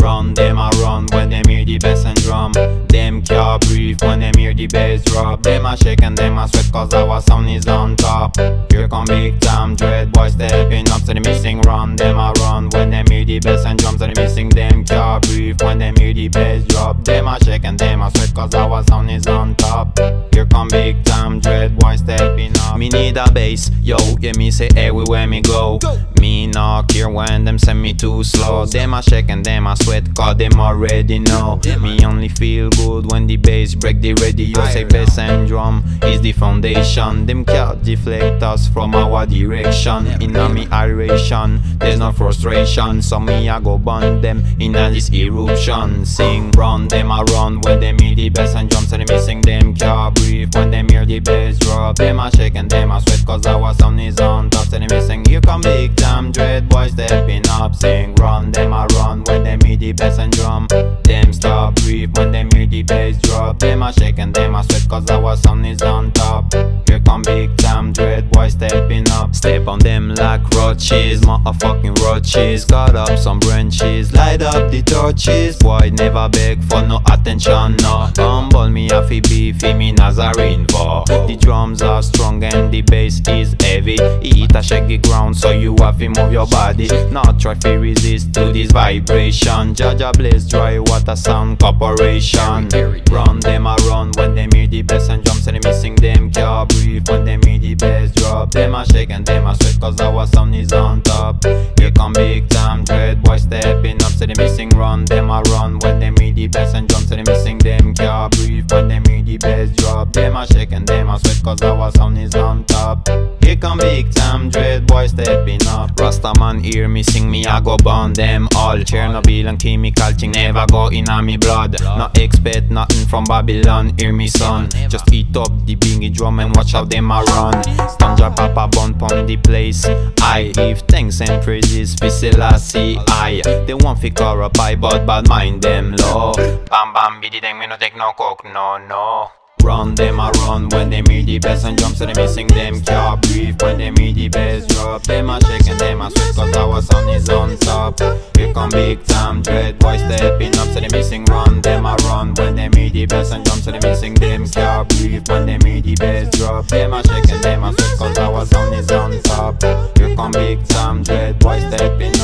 Run, them a run when them hear the bass and drum. Them can't breathe when them hear the bass drop. Them a shake and them a sweat cause our sound is on top. Here come big time, dread boys stepping up. So they missing run, them a run when them hear the bass and drum. So they missing, them can't breathe when them hear the bass drop. Them a shake and them a sweat cause our sound is on top. Here come big time, dread boys stepping up. Me need a bass, yo, yeah me say everywhere me go. Me knock here when them send me too slow. Them a shake and them a sweat cause them already know. Me only feel good when the bass break the radio. Say bass and drum is the foundation. Them can't deflect us from our direction. In a me iration, there's no frustration. So me I go burn them in a this eruption. Sing run, them a run when them hear the bass and drum. So they missing, them can't breathe when them hear the bass drop. Them a shake and them a sweat cause our sound is on top. So they missing, here come big time, dread boys stepping up. Sing run, them a run when them hear the bass and drum. Them stop breathe when them hear the bass drop. Them a shake and them a sweat cause our sound is on top. Here come big time, dread boys stepping up. Step on them like roaches, motherfucking roaches. Cut up some branches, light up the torches. Boy never beg for no attention, no. Humble me a fi beefy, me Nazarene for. The drums are strong and the bass is heavy. It a shake the ground so you have to move your body. Not try to resist to this vibration. Jaja blaze dry water sound corporation. Run, them a run when them hear the bass and drums. And they missing, them can't breathe when them hear the bass drop. Them a shake and them a sweat cause our sound is on top. Here come big time, dread boys stepping up. So they missing, run, them a run when them hear the bass and drums. So they missing, them can't breathe when them hear the bass drop. Them a shake and them a sweat cause our sound is on top. Here come big time, dread boys stepping up. Rasta man hear me sing, me I go burn them all. Chernobyl and chemical thing never go in a me blood. Not expect nothing from Babylon, hear me son. Just eat up the bingy drum and watch how them a run. Stand your papa bun pon the place. I give thanks and praises for Selassie. I, they want fi corrupt, but bad mind them low. Bam bam biddy dang, me no take no coke, no no. Run, them a run when they hear the bass and drum. So they missing, them can't breathe when they hear the bass drop. Them a shake and them a sweat cause our sound is on top. Here come big time, dread boys stepping up. So they missing, run, them a run when they hear the bass and drum. So they missing, them can't breathe when they hear the bass drop. Them a shake and them a sweat cause our sound is on top. Here come big time, dread boys stepping up.